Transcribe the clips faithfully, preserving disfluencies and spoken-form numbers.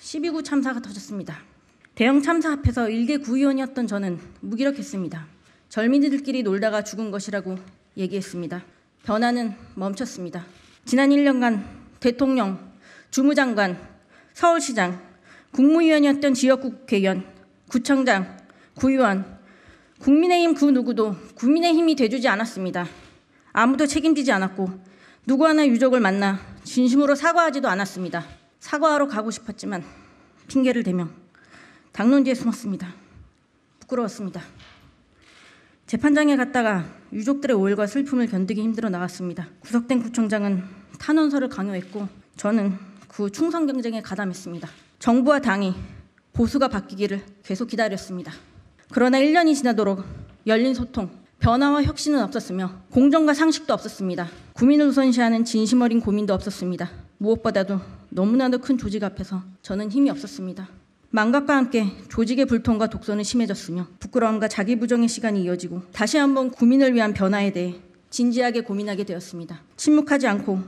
십이구 참사가 터졌습니다. 대형 참사 앞에서 일개 구의원이었던 저는 무기력했습니다. 젊은이들끼리 놀다가 죽은 것이라고 얘기했습니다. 변화는 멈췄습니다. 지난 일 년간 대통령, 주무장관, 서울시장, 국무위원이었던 지역구 국회의원, 구청장, 구의원, 국민의힘 그 누구도 국민의힘이 돼주지 않았습니다. 아무도 책임지지 않았고 누구 하나 유족을 만나 진심으로 사과하지도 않았습니다. 사과하러 가고 싶었지만 핑계를 대며 당론 뒤에 숨었습니다. 부끄러웠습니다. 재판장에 갔다가 유족들의 오열과 슬픔을 견디기 힘들어 나왔습니다. 구속된 구청장은 탄원서를 강요했고 저는 그 충성 경쟁에 가담했습니다. 정부와 당이 보수가 바뀌기를 계속 기다렸습니다. 그러나 일 년이 지나도록 열린 소통, 변화와 혁신은 없었으며 공정과 상식도 없었습니다. 국민을 우선시하는 진심 어린 고민도 없었습니다. 무엇보다도 너무나도 큰 조직 앞에서 저는 힘이 없었습니다. 망각과 함께 조직의 불통과 독선은 심해졌으며 부끄러움과 자기 부정의 시간이 이어지고 다시 한번 국민을 위한 변화에 대해 진지하게 고민하게 되었습니다. 침묵하지 않고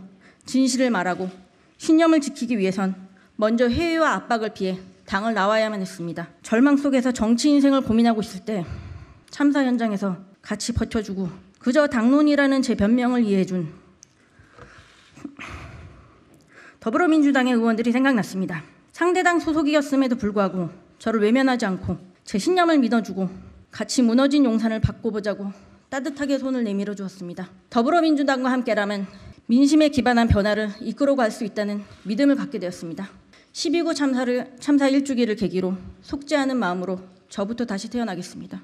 진실을 말하고 신념을 지키기 위해선 먼저 회의와 압박을 피해 당을 나와야만 했습니다. 절망 속에서 정치 인생을 고민하고 있을 때 참사 현장에서 같이 버텨주고 그저 당론이라는 제 변명을 이해해준 더불어민주당의 의원들이 생각났습니다. 상대당 소속이었음에도 불구하고 저를 외면하지 않고 제 신념을 믿어주고 같이 무너진 용산을 바꿔보자고 따뜻하게 손을 내밀어 주었습니다. 더불어민주당과 함께라면 민심에 기반한 변화를 이끌어 갈 수 있다는 믿음을 갖게 되었습니다. 십이구 참사를, 참사 일주기를 계기로 속죄하는 마음으로 저부터 다시 태어나겠습니다.